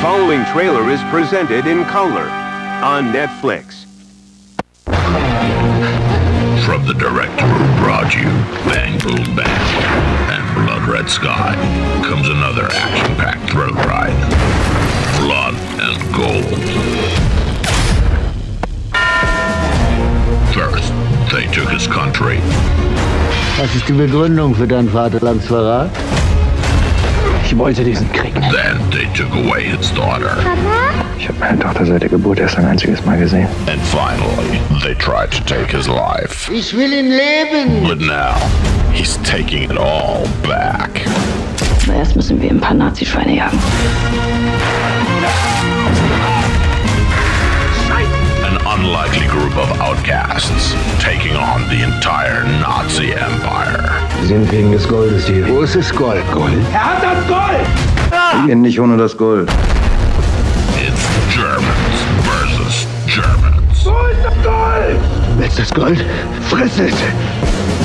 Following trailer is presented in color on Netflix. From the director who brought you Bang Boom Bang and Blood Red Sky comes another action-packed thrill ride, Blood and Gold. First, they took his country. Was ist die Begründung für dein Vaterlands Verrat? Ich wollte diesen Krieg nicht. Then they took away his daughter. Papa? Ich habe meine Tochter seit der Geburt erst ein einziges Mal gesehen. And finally, they tried to take his life. Ich will ihn leben. But now, he's taking it all back. Aber erst müssen wir ein paar Nazi-Schweine jagen. An unlikely group of outcasts taking on the entire Nazi empire. Sie sind wegen des Goldes hier. Wo ist das Gold? Gold? Hat das Gold! Ah! Nicht ohne das Gold. Germans versus Germans. Wo ist das Gold? Letztes Gold? Friss es!